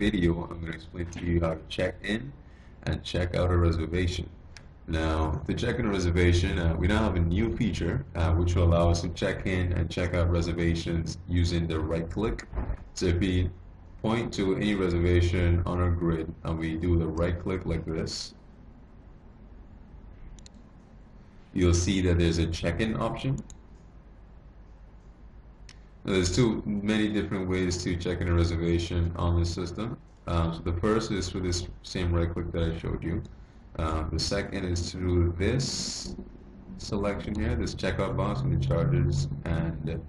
video, I'm going to explain to you how to check in and check out a reservation. Now, to check in a reservation, we now have a new feature which will allow us to check in and check out reservations using the right click. So if we point to any reservation on our grid and we do the right click like this, you'll see that there's a check-in option. Now, there's many different ways to check in a reservation on the system. So the first is through this same right click that I showed you. The second is through this selection here, this checkout box with the charges and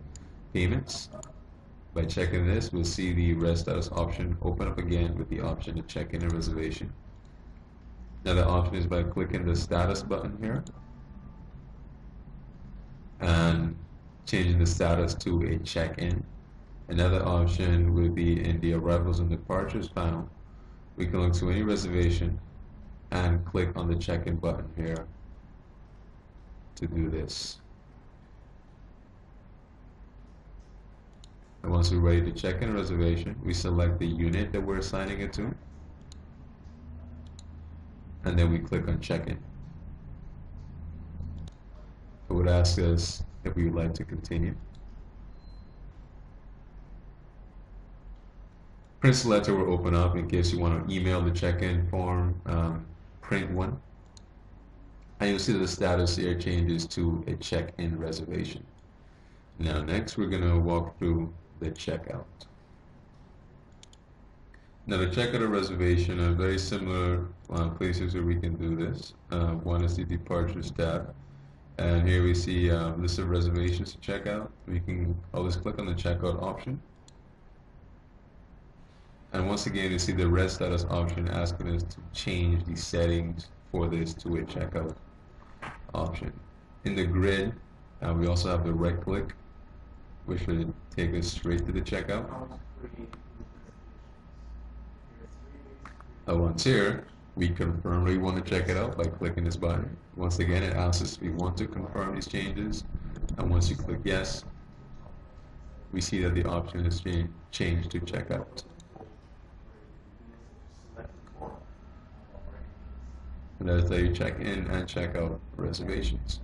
payments. By checking this, we'll see the rest status option open up again with the option to check in a reservation. Another option is by clicking the status button here and changing the status to a check-in. Another option would be in the arrivals and departures panel. We can look to any reservation and click on the check-in button here to do this. And once we're ready to check in a reservation, we select the unit that we're assigning it to, and then we click on check-in. It would ask us if we would like to continue. Print selector will open up in case you want to email the check-in form, print one, and you'll see the status here changes to a check-in reservation. Now next we're going to walk through the checkout. Now the checkout or reservation are very similar places where we can do this. One is the departures tab, and here we see a list of reservations to check out. We can always click on the checkout option, and once again you see the red status option asking us to change the settings for this to a checkout option. In the grid, we also have the right click, which will take us straight to the checkout. Once here, we confirm we want to check it out by clicking this button. Once again, it asks us if we want to confirm these changes, and once you click yes, we see that the option is changed to checkout. And that's how you check in and check out reservations.